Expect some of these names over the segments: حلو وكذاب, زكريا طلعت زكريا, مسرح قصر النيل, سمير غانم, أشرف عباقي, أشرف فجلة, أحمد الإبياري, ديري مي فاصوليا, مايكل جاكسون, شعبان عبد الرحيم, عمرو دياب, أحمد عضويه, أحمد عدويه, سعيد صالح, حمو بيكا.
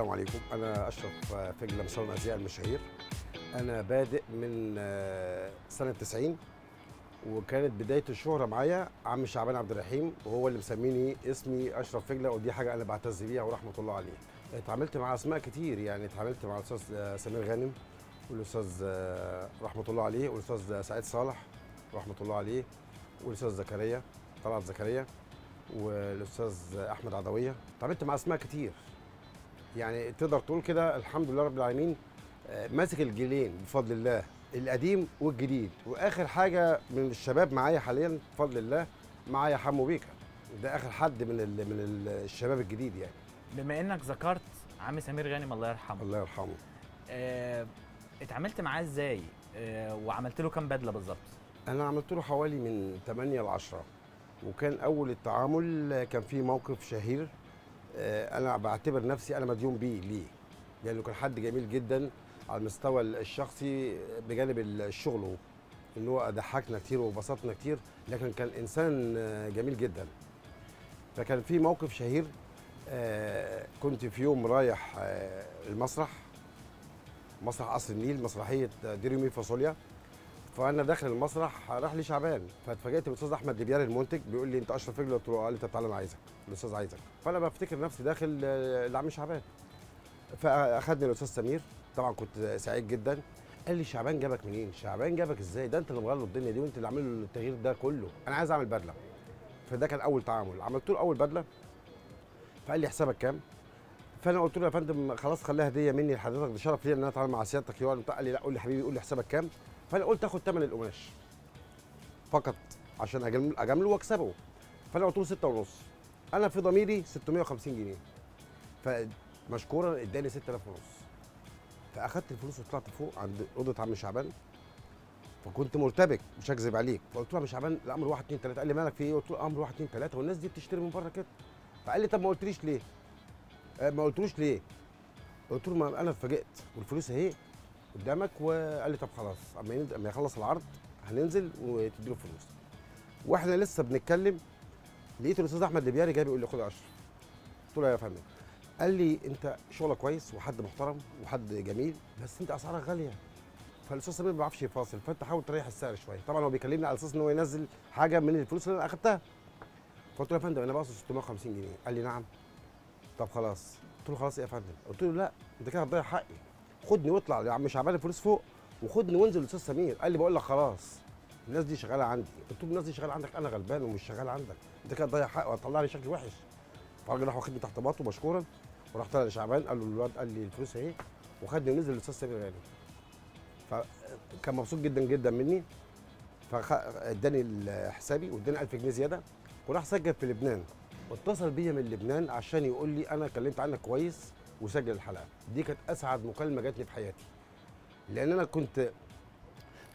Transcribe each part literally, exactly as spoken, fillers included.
السلام عليكم. أنا أشرف فجلة من صالون أزياء المشاهير. أنا بادئ من سنة تسعين، وكانت بداية الشهرة معايا عم شعبان عبد الرحيم، وهو اللي مسميني اسمي أشرف فجلة، ودي حاجة أنا بعتز بيها ورحمة الله عليه. اتعاملت مع أسماء كتير، يعني اتعاملت مع الأستاذ سمير غانم والأستاذ رحمة الله عليه والأستاذ سعيد صالح رحمة الله عليه والأستاذ زكريا طلعت زكريا والأستاذ أحمد عضويه. اتعاملت مع أسماء كتير، يعني تقدر تقول كده الحمد لله رب العالمين ماسك الجيلين بفضل الله، القديم والجديد. واخر حاجه من الشباب معايا حاليا بفضل الله معايا حمو بيكا، ده اخر حد من من الشباب الجديد. يعني بما انك ذكرت عم سمير غانم الله يرحمه الله يرحمه آه، اتعاملت معاه ازاي؟ آه، وعملت له كام بدله بالظبط؟ انا عملت له حوالي من ثمانية لعشرة، وكان اول التعامل كان في موقف شهير آه، انا بعتبر نفسي انا مديون بيه ليه، لانه يعني كان حد جميل جدا على المستوى الشخصي بجانب الشغل، ان هو ضحكنا كتير وبسطنا كتير، لكن كان انسان جميل جدا. فكان في موقف شهير، كنت في يوم رايح المسرح مسرح قصر النيل، مسرحيه ديري مي فاصوليا. فانا داخل المسرح راح لي شعبان، فاتفاجئت بالاستاذ احمد الإبياري المنتج بيقول لي انت اشرف فجلة، قلت له قال لي طب تعالى انا عايزك الاستاذ عايزك. فانا بفتكر نفسي داخل لعم شعبان، فاخدني الاستاذ سمير، طبعا كنت سعيد جدا. قال لي شعبان جابك منين؟ شعبان جابك ازاي؟ ده انت اللي مغير له الدنيا دي وانت اللي عامل له التغيير ده كله. انا عايز اعمل بدله. فده كان اول تعامل، عملت له اول بدله. فقال لي حسابك كام؟ فانا قلت له يا فندم خلاص خليها هديه مني لحضرتك، ده شرف ليا ان انا اتعامل مع سيادتك. قال لي لا قول لي حبيبي، قول لي حسابك كام؟ فانا قلت اخد ثمن القماش فقط عشان اجامله واكسبه. فانا قلت له ستة ونص. انا في ضميري ستمية وخمسين جنيه. فمشكورا اداني ستة آلاف ونص. فاخدت الفلوس وطلعت فوق عند اوضه عم شعبان، فكنت مرتبك مش هكذب عليك. فقلت له يا عم شعبان الامر واحد اتنين تلاتة. قال لي مالك في ايه؟ قلت له امر واحد اتنين تلاتة، والناس دي بتشتري من بره كده. فقال لي طب ما قلتليش ليه؟ أه ما قلتلوش ليه؟ قلت له ما انا اتفاجئت والفلوس اهي قدامك. وقال لي طب خلاص اما يخلص العرض هننزل وتديله الفلوس. واحنا لسه بنتكلم لقيت الاستاذ احمد الإبياري جاي بيقول لي خد يا اشرف. قلت له يا فندم. قال لي انت شغلك كويس وحد محترم وحد جميل، بس انت اسعارك غاليه. فالاستاذ سمير ما بيعرفش يفاصل، فانت حاول تريح السعر شويه. طبعا هو بيكلمني على اساس ان هو ينزل حاجه من الفلوس اللي انا اخدتها. فقلت له يا فندم انا بقصد ستمية وخمسين جنيه. قال لي نعم. طب خلاص. قلت له خلاص ايه يا فندم؟ قلت له لا انت كده هتضيع حقي، خدني واطلع يا عم شعبان الفلوس فوق، وخدني وانزل للاستاذ سمير. قال لي بقول لك خلاص الناس دي شغاله عندي. قلت له الناس دي شغاله عندك، انا غلبان ومش شغاله عندك، انت كده هتضيع حقي وهتطلع لي شكل وحش. الراجل راح واخدني تحت باطه مشكورا، وراح طالع لشعبان قال له الواد قال لي الفلوس اهي، وخدني ونزل للاستاذ سمير غانم. فكان مبسوط جدا جدا مني، فاداني حسابي واداني ألف جنيه زياده، وراح سجل في لبنان. واتصل بيا من لبنان عشان يقول لي انا كلمت عنك كويس وسجل الحلقه. دي كانت اسعد مكالمه جات لي في حياتي، لان انا كنت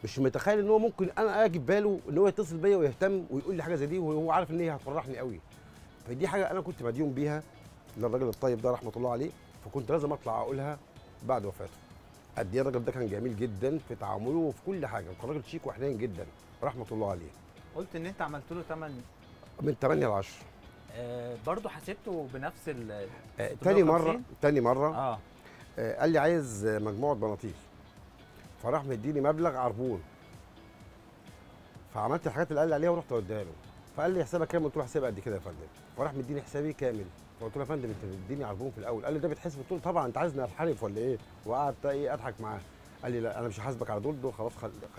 مش متخيل ان هو ممكن انا اجي باله ان هو يتصل بيا ويهتم ويقول لي حاجه زي دي، وهو عارف ان هي هتفرحني قوي. فدي حاجه انا كنت مديون بيها للراجل الطيب ده رحمه الله عليه، فكنت لازم اطلع اقولها بعد وفاته. قد ايه الراجل ده كان جميل جدا في تعامله وفي كل حاجه، وكان راجل شيك وحنين جدا رحمه الله عليه. قلت ان انت عملت له تمن من تمانية لعشرة. آه برضه حسبته بنفس ال آه تاني مره تاني مره اه, آه قال لي عايز مجموعه بناطيل، فراح مديني مبلغ عربون. فعملت الحاجات اللي قال لي عليها ورحت اديها له. فقال لي حسابك كام؟ قلت له حسابي قد كده يا فندم. فراح مديني حسابي كامل، فقلت له يا فندم انت بتديني عربون في الاول. قال لي ده بيتحسب. قلت له طبعا انت عايزني انحرف ولا ايه؟ وقعدت ايه اضحك معاه. قال لي لا انا مش هحاسبك على دول، دول خلاص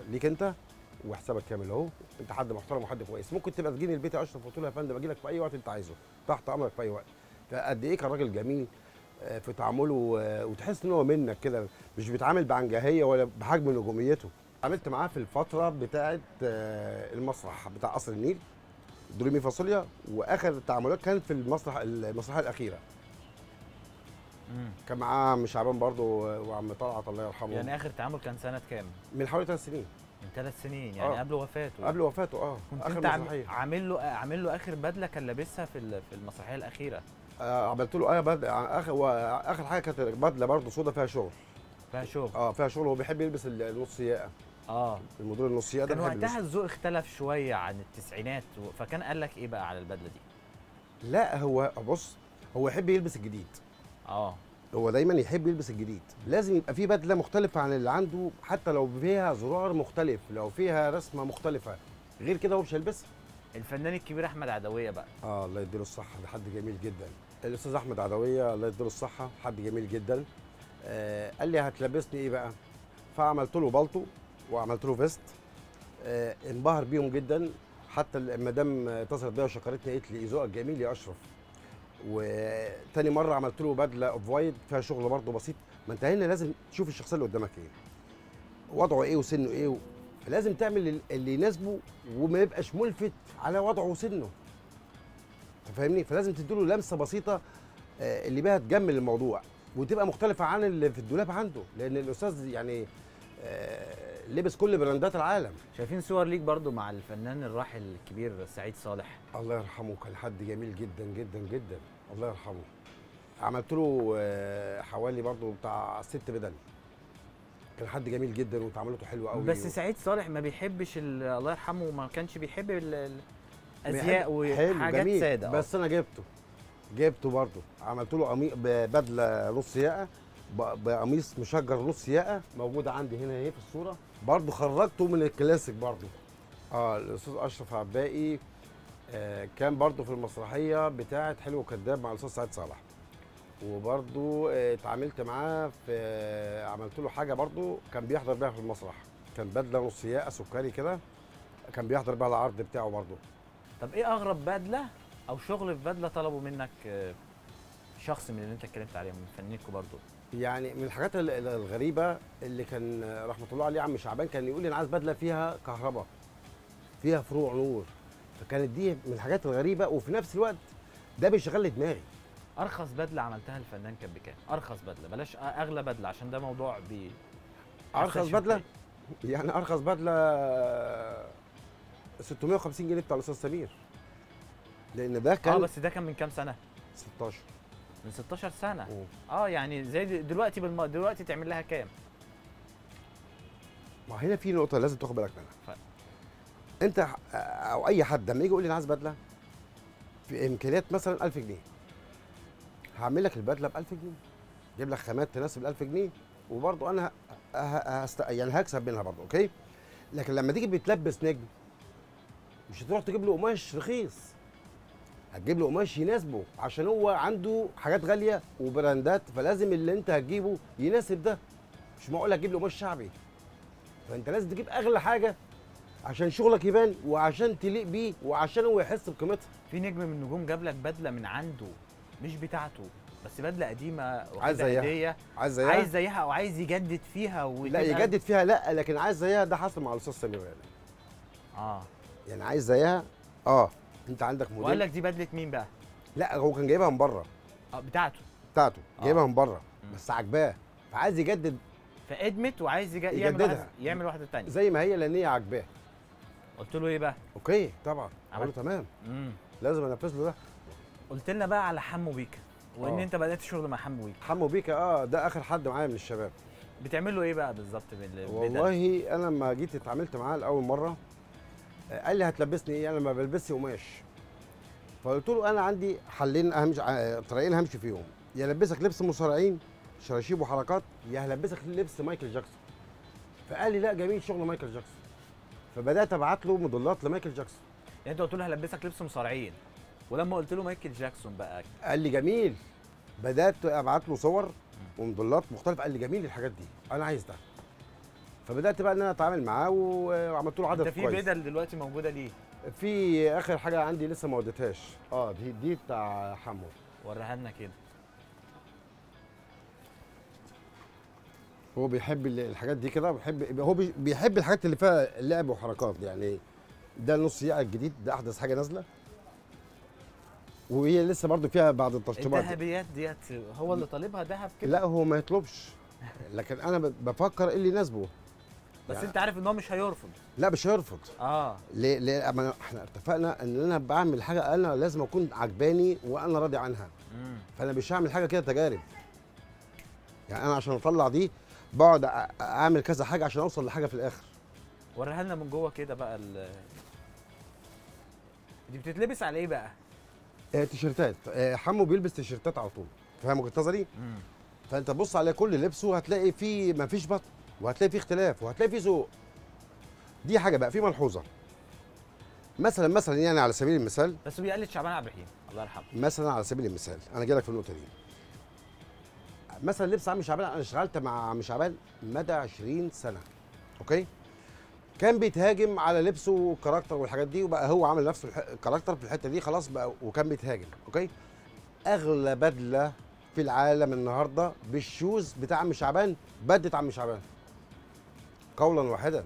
ليك انت وحسابك كامل اهو، انت حد محترم وحد كويس، ممكن تبقى تجيني البيت يا اشرف. قلت له يا فندم اجي لك في اي وقت انت عايزه، تحت امرك في اي وقت. فقد ايه كان راجل جميل في تعامله، وتحس ان هو منك كده، مش بيتعامل بعنجهيه ولا بحجم نجوميته. عملت معاه في الفتره بتاعه المسرح بتاع قصر النيل ديري مي فاصوليا، واخر التعاملات كانت في المسرح المسرحيه الاخيره. امم كان معاه عم شعبان برضه وعم طلعت الله يرحمه. يعني اخر تعامل كان سنه كام؟ من حوالي ثلاث سنين. من ثلاث سنين يعني آه. قبل وفاته قبل وفاته اه كنت اخر انت مسرحيه عامل له عامل له اخر بدله كان لابسها في في المسرحيه الاخيره. آه عملت له اه بدله اخر واخر حاجه كانت بدله برضه سودا فيها شغل. فيها شغل اه فيها شغل، هو بيحب يلبس النص سياقه. اه المدور النص سياده كان وقتها الذوق اختلف شويه عن التسعينات، فكان قال لك ايه بقى على البدله دي؟ لا هو بص هو يحب يلبس الجديد. اه هو دايما يحب يلبس الجديد، لازم يبقى فيه بدله مختلفه عن اللي عنده، حتى لو فيها زرار مختلف، لو فيها رسمه مختلفه، غير كده هو مش هيلبسها. الفنان الكبير احمد عدويه بقى، اه الله يديله الصحه، ده حد جميل جدا. الاستاذ احمد عضويه الله يديله الصحه، حد جميل جدا. آه قال لي هتلبسني ايه بقى؟ فعملت له بالطو وعملت له فيست، آه انبهر بيهم جدا، حتى المدام اتصلت بيا وشكرتني قالت لي ذوقك جميل يا اشرف. وتاني مره عملت له بدله اوف وايد فيها شغل برضه بسيط. ما انت هنا لازم تشوف الشخصيه اللي قدامك ايه، وضعه ايه وسنه ايه و... فلازم تعمل اللي يناسبه وما يبقاش ملفت على وضعه وسنه، انت فاهمني؟ فلازم تديله لمسه بسيطه اللي بيها تجمل الموضوع وتبقى مختلفه عن اللي في الدولاب عنده، لان الاستاذ يعني لبس كل براندات العالم. شايفين صور ليك برضو مع الفنان الراحل الكبير سعيد صالح، الله يرحمه، كان حد جميل جدا جدا جدا، الله يرحمه. عملت له حوالي برضو بتاع ست بدل، كان حد جميل جدا وتعاملته حلوه قوي. بس و... سعيد صالح ما بيحبش الله يرحمه، ما كانش بيحب الازياء وحاجات ساده، بس انا جبته جبته برضو، عملت له قميص بدله نص ياقه بقميص مشجر نص ياقه، موجوده عندي هنا اهي في الصوره، برضو خرجته من الكلاسيك برضو. اه الاستاذ اشرف عباقي آه كان برضو في المسرحيه بتاعه حلو وكذاب مع الاستاذ سعيد صالح، وبرضو اتعاملت معاه في عملت له حاجه برضو كان بيحضر بيها في المسرح، كان بدله نص ياقه سكري كده، كان بيحضر بيها العرض بتاعه برضو. طب ايه اغرب بدله او شغل في بدله طلبوا منك شخص من اللي انت اتكلمت عليه من فنانكم برضو؟ يعني من الحاجات الغريبه اللي كان رحمه الله عليه عم شعبان كان يقول لي انا عايز بدله فيها كهرباء، فيها فروع نور، فكانت دي من الحاجات الغريبه، وفي نفس الوقت ده بيشغل دماغي. ارخص بدله عملتها الفنان كان بكام؟ ارخص بدله، بلاش اغلى بدله عشان ده موضوع بي ارخص بدله فيه. يعني ارخص بدله ستمية وخمسين جنيه بتاع الاستاذ سمير، لان ده كان اه بس ده كان من كام سنه؟ ستاشر من ستاشر سنه. أوه. اه يعني زي دلوقتي بالم... دلوقتي تعمل لها كام؟ ما هنا في نقطه لازم تاخد بالك منها. ف... انت او اي حد لما يجي يقول لي انا عايز بدله في امكانيات مثلا ألف جنيه، هعمل لك البدله ب ألف جنيه، اجيب لك خامات تناسب ال ألف جنيه، وبرضه انا ه... ه... هست... يعني هكسب منها برضه، اوكي؟ لكن لما تيجي بتلبس نجم مش هتروح تجيب له قماش رخيص، هتجيب له قماش يناسبه، عشان هو عنده حاجات غاليه وبراندات، فلازم اللي انت هتجيبه يناسب ده، مش معقول هتجيب له قماش شعبي. فانت لازم تجيب اغلى حاجه عشان شغلك يبان وعشان تليق بيه وعشان هو يحس بقيمتها. في نجم من النجوم جاب لك بدله من عنده مش بتاعته، بس بدله قديمه وعايز زيها، عايز زيها عايز زيها او عايز يجدد فيها، لا يجدد فيها لا، لكن عايز زيها. ده حصل مع الاستاذ سمير غانم. اه يعني عايز زيها، اه انت عندك موديل وقال لك دي بدله مين بقى؟ لا هو كان جايبها من بره، اه بتاعته بتاعته آه. جايبها من بره بس عجباه، فعايز يجدد، فادمت وعايز يج... يعمل واحد... يعمل واحده ثانيه زي ما هي لان هي عجباه. قلت له ايه بقى؟ اوكي طبعا قال له تمام، مم. لازم انفذ له ده. قلت لنا بقى على حمو بيكا، وان أوه. انت بدات شغل مع حمو بيكا. حمو بيكا اه ده اخر حد معايا من الشباب. بتعمل له ايه بقى بالظبط؟ والله انا لما جيت اتعاملت معاه لاول مره قال لي هتلبسني ايه؟ انا ما بلبسش قماش. فقلت له انا عندي حلين، اهمش طريقين همشي فيهم، يا البسك لبس مصارعين شراشيب وحركات، يا هلبسك لبس مايكل جاكسون. فقال لي لا جميل شغل مايكل جاكسون. فبدات ابعت له موديلات لمايكل جاكسون. يعني انت قلت له هلبسك لبس مصارعين، ولما قلت له مايكل جاكسون بقى قال لي جميل. بدات ابعت له صور وموديلات مختلفه، قال لي جميل الحاجات دي انا عايز ده. فبدات بقى ان انا اتعامل معاه وعملت له عدد كويس. انت في بدل دلوقتي موجوده ليه؟ في اخر حاجه عندي لسه ما وديتهاش، اه دي دي بتاع حمو، وريها لنا كده. هو بيحب الحاجات دي كده، بيحب هو بيحب الحاجات اللي فيها لعب وحركات، يعني ده نص ياقه الجديد، ده احدث حاجه نازله وهي لسه برضو فيها بعض التشطيبات. الذهبيات ديت هو اللي طالبها ذهب كده؟ لا هو ما يطلبش، لكن انا بفكر ايه اللي يناسبه. بس يعني انت عارف ان هو مش هيرفض. لا مش هيرفض. اه ليه؟ ليه؟ ما احنا اتفقنا ان انا بعمل حاجه انا لازم اكون عجباني وانا راضي عنها. مم. فانا مش هعمل حاجه كده تجارب. يعني انا عشان اطلع دي بقعد اعمل كذا حاجه عشان اوصل لحاجه في الاخر. وريها لنا من جوه كده بقى. ال... دي بتتلبس على ايه بقى؟ آه تيشيرتات، آه حمو بيلبس تيشيرتات على طول، فاهم وجهه نظري؟ فانت بص على كل لبسه هتلاقي فيه مفيش بطن، وهتلاقي فيه اختلاف، وهتلاقي فيه ذوق. دي حاجه بقى في ملحوظه. مثلا مثلا يعني على سبيل المثال، بس بيقلد شعبان عبد الرحيم الله يرحمه مثلا، على سبيل المثال انا جاي لك في النقطه دي. مثلا لبس عم شعبان، انا اشتغلت مع عم شعبان مدى عشرين سنة، اوكي؟ كان بيتهاجم على لبسه والكاركتر والحاجات دي، وبقى هو عامل نفسه الكاركتر في الحته دي خلاص بقى، وكان بيتهاجم، اوكي؟ اغلى بدله في العالم النهارده بالشوز بتاع عم شعبان، بدله عم شعبان. قولا واحدا،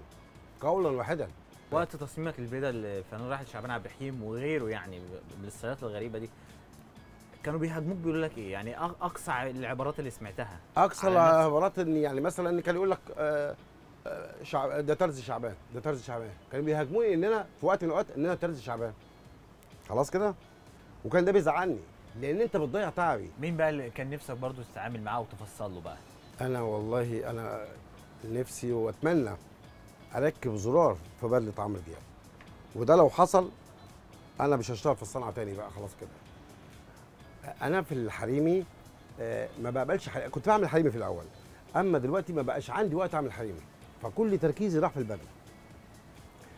قولا واحدا. وقت تصميمك للبيضه اللي كانوا راحت شعبان عبد الرحيم وغيره يعني من الصيانات الغريبه دي، كانوا بيهاجموك بيقولوا لك ايه؟ يعني اقصى العبارات اللي سمعتها، اقصى العبارات ان يعني مثلا كان يقول لك آه آه شعب ده ترز شعبان، ده ترز شعبان، كانوا بيهاجموني ان انا في وقت من الاوقات ان انا ترز شعبان. خلاص كده؟ وكان ده بيزعلني لان انت بتضيع تعبي. مين بقى اللي كان نفسك برضه تتعامل معاه وتفصل له بقى؟ انا والله انا نفسي واتمنى اركب زرار في بدله عمرو دياب، وده لو حصل انا مش هشتغل في الصنعه تاني بقى خلاص كده. انا في الحريمي ما بقبلش حريمي. كنت بعمل حريمي في الاول، اما دلوقتي ما بقاش عندي وقت اعمل حريمي، فكل تركيزي راح في البدله.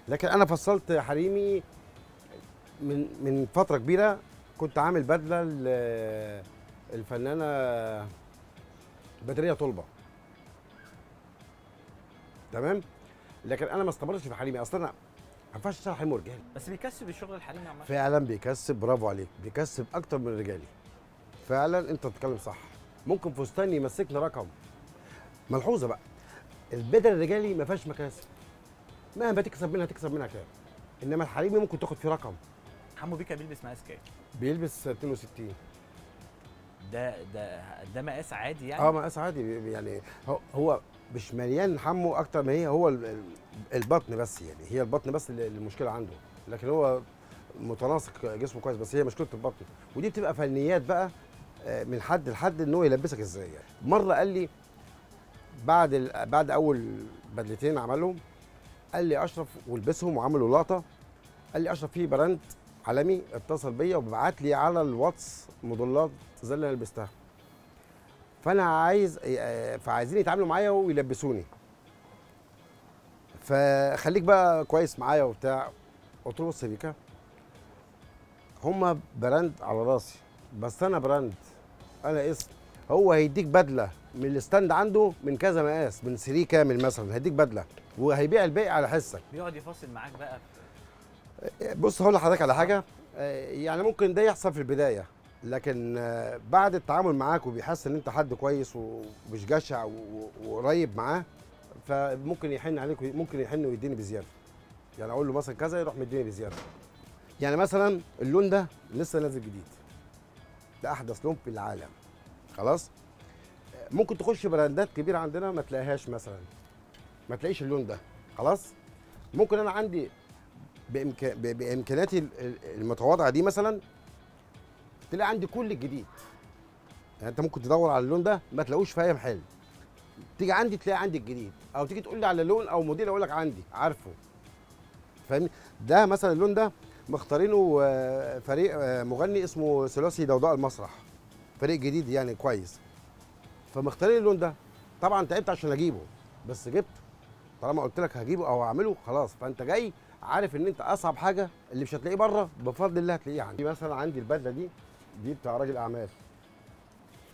لكن انا فصلت حريمي من من فتره كبيره، كنت عامل بدله الفنانه بدريه طلبه، تمام؟ لكن انا ما استمرتش في حريمي، اصلا انا ما ينفعش اشتغل حريمي ورجالي. بس بيكسب الشغل الحريمي عامه، فعلا بيكسب، برافو عليك، بيكسب اكتر من الرجالي فعلا، انت بتتكلم صح. ممكن فستان يمسك لي رقم. ملحوظه بقى، البدل الرجالي ما فيهاش مكاسب، مهما تكسب منها تكسب منها كام، انما الحريمي ممكن تاخد فيه رقم. حمو بيكا بيلبس مقاس كام؟ بيلبس اتنين وستين. ده ده ده مقاس عادي يعني؟ اه مقاس عادي يعني، هو, هو مش مليان حمو اكتر ما هي، هو البطن بس يعني، هي البطن بس اللي المشكله عنده، لكن هو متناسق جسمه كويس، بس هي مشكله البطن، ودي بتبقى فنيات بقى من حد لحد ان هو يلبسك ازاي يعني. مره قال لي بعد بعد اول بدلتين عملهم، قال لي اشرف، ولبسهم وعملوا لقطه، قال لي اشرف في براند عالمي اتصل بيا وبعت لي على الواتس موديلات زي اللي انا لبستها، فانا عايز فعايزين يتعاملوا معايا ويلبسوني، فخليك بقى كويس معايا وبتاع. قلت له بص يا بيكا، هما براند على راسي، بس انا براند، انا اسم. هو هيديك بدله من الستاند عنده من كذا مقاس، من سري كامل مثلا، هيديك بدله وهيبيع الباقي على حسك. بيقعد يفاصل معاك بقى. بص هقول لحضرتك على حاجه، يعني ممكن ده يحصل في البدايه، لكن بعد التعامل معاك وبيحس ان انت حد كويس ومش جشع وقريب معاه، فممكن يحن عليك، ممكن يحن ويديني بزياده. يعني اقول له مثلا كذا يروح مديني بزياده. يعني مثلا اللون ده لسه نازل جديد، ده احدث لون في العالم، خلاص؟ ممكن تخش براندات كبيره عندنا ما تلاقيهاش، مثلا ما تلاقيش اللون ده، خلاص؟ ممكن انا عندي بإمكان... بامكانياتي المتواضعه دي مثلا تلاقي عندي كل الجديد. يعني انت ممكن تدور على اللون ده ما تلاقوش في اي محل، تيجي عندي تلاقي عندي الجديد، او تيجي تقول لي على لون او موديل اقول لك عندي، عارفه، فاهمني؟ ده مثلا اللون ده مختارينه فريق مغني اسمه ثلاثي ضوضاء المسرح، فريق جديد يعني كويس، فمختارين اللون ده. طبعا تعبت عشان اجيبه، بس جبته، طالما قلت لك هجيبه او هعمله خلاص، فانت جاي عارف ان انت اصعب حاجه اللي مش هتلاقيه بره بفضل الله هتلاقيه عندي. مثلا عندي البدله دي، دي بتاع راجل اعمال،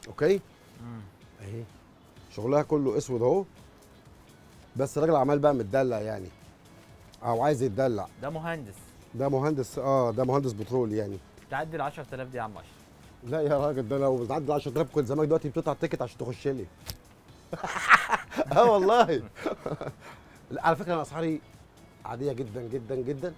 اوكي؟ امم اهي شغلها كله اسود اهو، بس راجل اعمال بقى متدلع يعني، او عايز يتدلع. ده مهندس، ده مهندس اه ده مهندس بترول يعني. تعدي ال عشرة آلاف دي يا عم اشرف؟ لا يا راجل، ده لو بتعدي ال عشرة آلاف كنت زمانك دلوقتي بتقطع التيكت عشان تخش لي. اه والله. لا على فكره انا اسعاري عاديه جدا جدا جدا،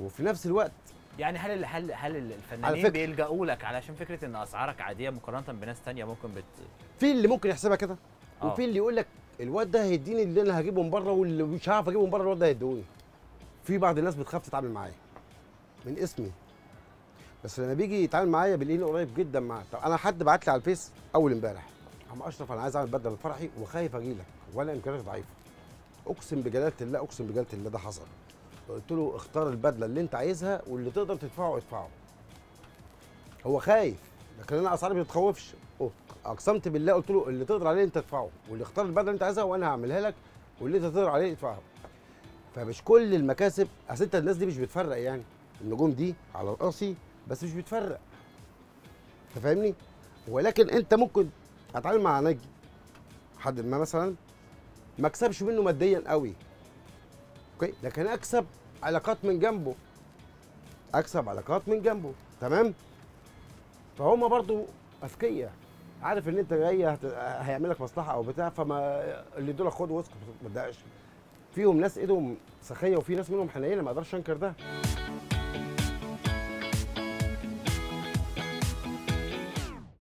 وفي نفس الوقت يعني هل ال هل هل الفنانين بيلجأوا لك علشان فكره ان اسعارك عاديه مقارنه بناس ثانيه ممكن بت في اللي ممكن يحسبها كده، وفي اللي يقول لك الواد ده هيديني اللي انا هجيبه من بره، واللي مش هعرف اجيبه من بره الواد ده هيدوني. في بعض الناس بتخاف تتعامل معايا من اسمي، بس لما بيجي يتعامل معايا بيلاقيني قريب جدا معاه. طب انا حد بعت لي على الفيس اول امبارح، عم اشرف انا عايز اعمل بدله فرحي وخايف اجي لك، وانا امكانياتي ضعيفه. اقسم بجلاله الله، اقسم بجلاله الله ده حصل. قلت له اختار البدله اللي انت عايزها واللي تقدر تدفعه ادفعه. هو خايف، لكن انا اسعاري ما بتخوفش. اقسمت بالله قلت له اللي تقدر عليه انت ادفعه، واللي اختار البدله اللي انت عايزها وانا هعملها لك، واللي انت تقدر عليه ادفعه. فمش كل المكاسب، اصل انت الناس دي مش بتفرق يعني، النجوم دي على راسي بس مش بتفرق. انت فاهمني؟ ولكن انت ممكن اتعامل مع نجم حد ما مثلا ما اكسبش منه ماديا قوي. اوكي؟ لكن اكسب علاقات من جنبه. اكسب علاقات من جنبه، تمام؟ فهم برضو اذكياء، عارف ان انت جاي هت... هيعمل لك مصلحه او بتاع، فما اللي يدولك خد واسكت ما تضايقش. فيهم ناس ايدهم سخيه وفي ناس منهم حنينه، ما اقدرش انكر ده.